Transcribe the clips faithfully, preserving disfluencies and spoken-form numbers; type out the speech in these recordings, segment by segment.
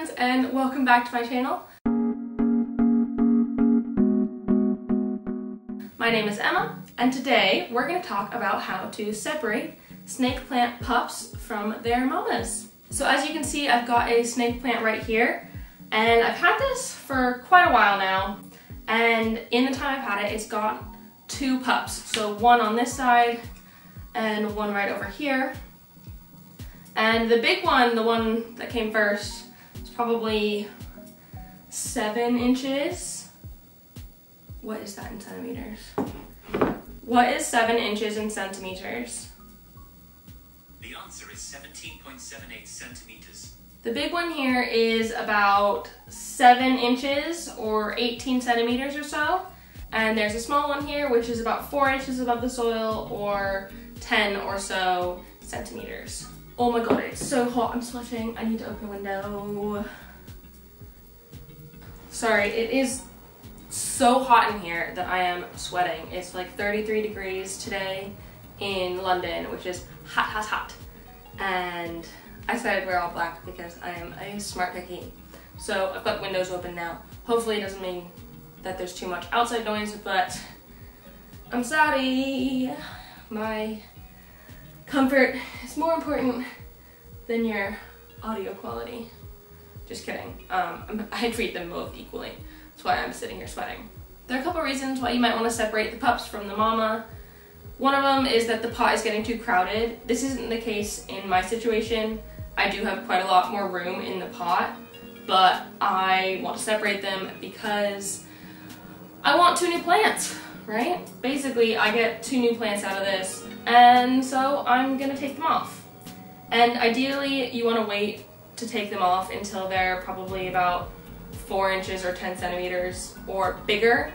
friends, and welcome back to my channel. My name is Emma, and today we're going to talk about how to separate snake plant pups from their mamas. So as you can see, I've got a snake plant right here, and I've had this for quite a while now, and in the time I've had it, it's got two pups. So one on this side and one right over here. And the big one, the one that came first, is probably seven inches. What is that in centimeters? What is seven inches in centimeters? The answer is seventeen point seven eight centimeters. The big one here is about seven inches or eighteen centimeters or so. And there's a small one here, which is about four inches above the soil or ten or so centimeters. Oh my god, it's so hot, I'm sweating. I need to open a window. Sorry, it is so hot in here that I am sweating. It's like thirty-three degrees today in London, which is hot, hot, hot. And I decided to wear all black because I am a smart cookie. So I've got windows open now. Hopefully it doesn't mean that there's too much outside noise, but I'm sorry. My comfort is more important than your audio quality. Just kidding. Um, I treat them both equally. That's why I'm sitting here sweating. There are a couple reasons why you might want to separate the pups from the mama. One of them is that the pot is getting too crowded. This isn't the case in my situation. I do have quite a lot more room in the pot, but I want to separate them because I want two new plants, right? Basically, I get two new plants out of this, and so I'm gonna take them off. And ideally, you wanna wait to take them off until they're probably about four inches or ten centimeters or bigger.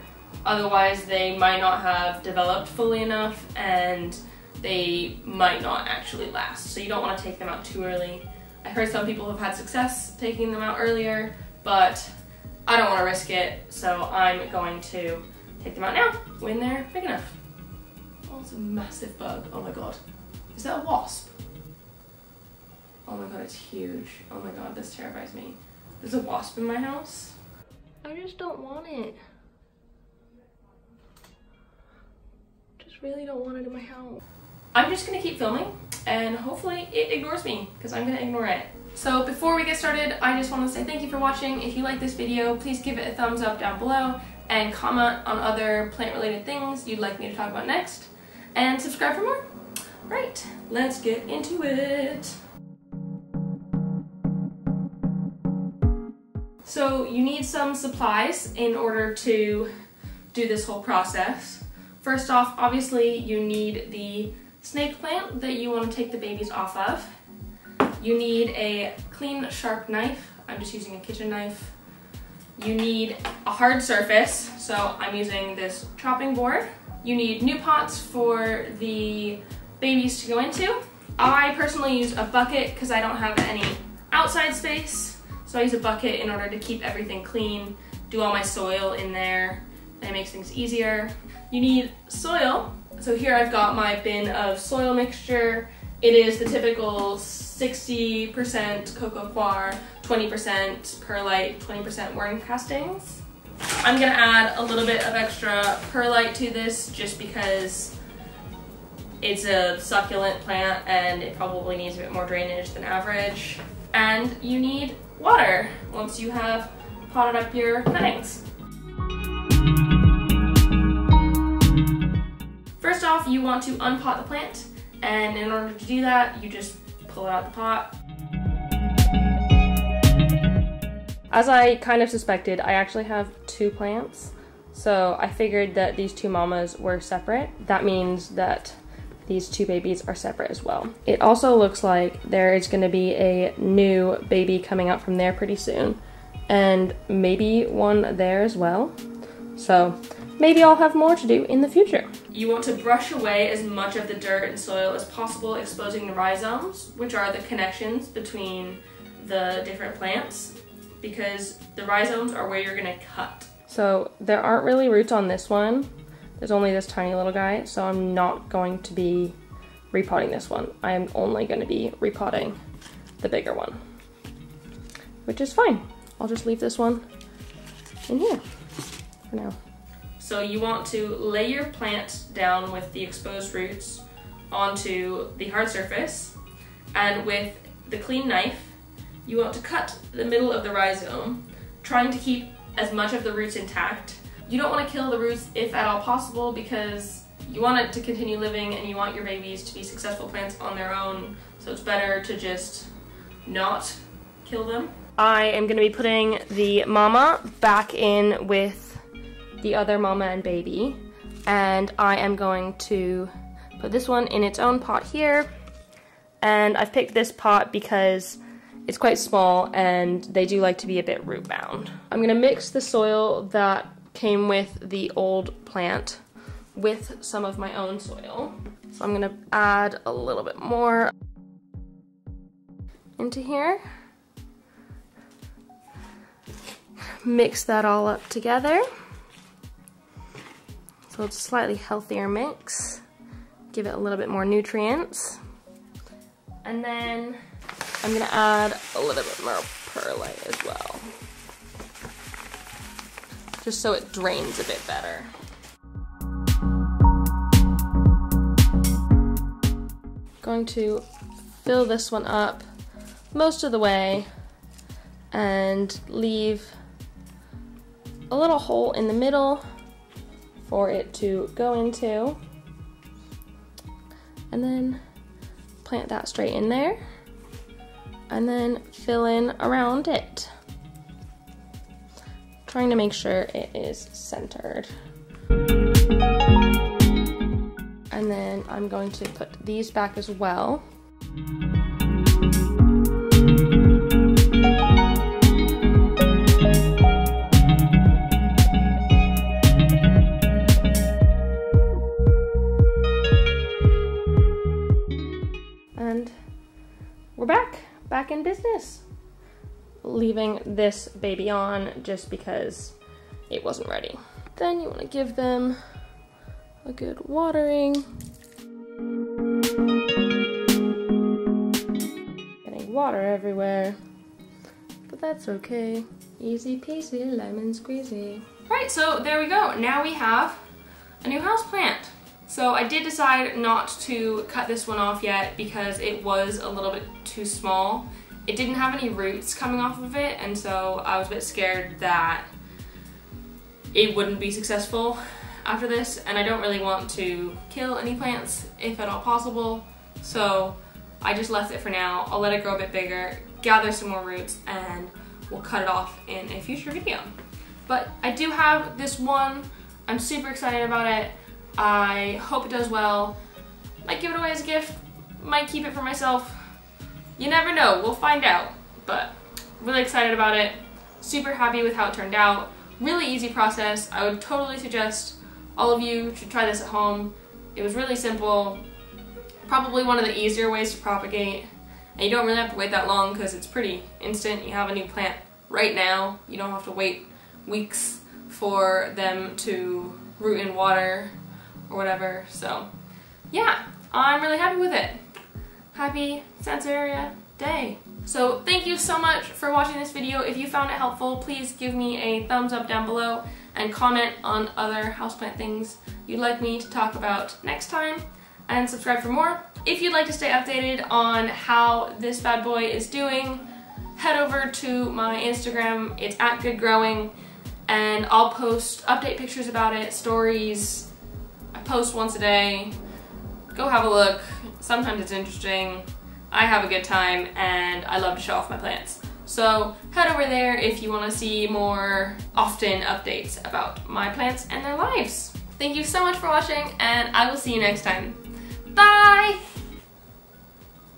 Otherwise, they might not have developed fully enough and they might not actually last. So you don't wanna take them out too early. I heard some people have had success taking them out earlier, but I don't wanna risk it, so I'm going to take them out now when they're big enough. Oh, it's a massive bug. Oh my god. Is that a wasp? Oh my god, it's huge. Oh my god, this terrifies me. There's a wasp in my house. I just don't want it. Just really don't want it in my house. I'm just gonna keep filming and hopefully it ignores me because I'm gonna ignore it. So before we get started, I just want to say thank you for watching. If you like this video, please give it a thumbs up down below and comment on other plant-related things you'd like me to talk about next. And subscribe for more. Right, let's get into it. So you need some supplies in order to do this whole process. First off, obviously you need the snake plant that you want to take the babies off of. You need a clean, sharp knife. I'm just using a kitchen knife. You need a hard surface, so I'm using this chopping board. You need new pots for the babies to go into. I personally use a bucket because I don't have any outside space, so I use a bucket in order to keep everything clean, do all my soil in there, and it makes things easier. You need soil. So here I've got my bin of soil mixture. It is the typical sixty percent coco coir, twenty percent perlite, twenty percent worm castings. I'm gonna add a little bit of extra perlite to this just because it's a succulent plant and it probably needs a bit more drainage than average. And you need water once you have potted up your cuttings. First off, you want to unpot the plant. And in order to do that, you just pull out the pot. As I kind of suspected, I actually have two plants. So I figured that these two mamas were separate. That means that these two babies are separate as well. It also looks like there is going to be a new baby coming out from there pretty soon. And maybe one there as well. So maybe I'll have more to do in the future. You want to brush away as much of the dirt and soil as possible, exposing the rhizomes, which are the connections between the different plants, because the rhizomes are where you're gonna cut. So there aren't really roots on this one. There's only this tiny little guy, so I'm not going to be repotting this one. I am only gonna be repotting the bigger one. which is fine. I'll just leave this one in here for now. So you want to lay your plant down with the exposed roots onto the hard surface, and with the clean knife, you want to cut the middle of the rhizome, trying to keep as much of the roots intact. You don't want to kill the roots if at all possible, because you want it to continue living and you want your babies to be successful plants on their own, so it's better to just not kill them. I am going to be putting the mama back in with the other mama and baby, and I am going to put this one in its own pot here. And I've picked this pot because it's quite small and they do like to be a bit root bound. I'm going to mix the soil that came with the old plant with some of my own soil. So I'm going to add a little bit more into here. Mix that all up together. So it's a slightly healthier mix. Give it a little bit more nutrients. And then I'm going to add a little bit more perlite as well, just so it drains a bit better. Going to fill this one up most of the way and leave a little hole in the middle for it to go into, and then plant that straight in there, and then fill in around it, trying to make sure it is centered. And then I'm going to put these back as well. And we're back, back in business. Leaving this baby on just because it wasn't ready. Then you want to give them a good watering. Getting water everywhere, but that's okay. Easy peasy, lemon squeezy. Alright, so there we go. Now we have a new houseplant. So I did decide not to cut this one off yet because it was a little bit too small. It didn't have any roots coming off of it, and so I was a bit scared that it wouldn't be successful after this, and I don't really want to kill any plants if at all possible, so I just left it for now. I'll let it grow a bit bigger, gather some more roots, and we'll cut it off in a future video. But I do have this one. I'm super excited about it. I hope it does well. Might give it away as a gift, might keep it for myself. You never know, we'll find out. But really excited about it, super happy with how it turned out. Really easy process. I would totally suggest all of you should try this at home. It was really simple, probably one of the easier ways to propagate, and you don't really have to wait that long because it's pretty instant. You have a new plant right now. You don't have to wait weeks for them to root in water or whatever. So yeah, I'm really happy with it. Happy Sansevieria Day. So thank you so much for watching this video. If you found it helpful, please give me a thumbs up down below and comment on other houseplant things you'd like me to talk about next time, and subscribe for more. If you'd like to stay updated on how this bad boy is doing, head over to my Instagram. It's at Good Growing, and I'll post update pictures about it, stories. I post once a day. Go have a look. Sometimes it's interesting. I have a good time, and I love to show off my plants. So head over there if you want to see more often updates about my plants and their lives. Thank you so much for watching, and I will see you next time. Bye!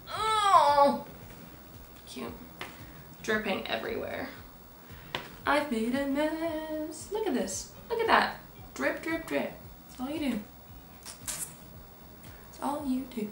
Oh, cute. Dripping everywhere. I've made a mess. Look at this. Look at that. Drip, drip, drip. That's all you do. That's all you do.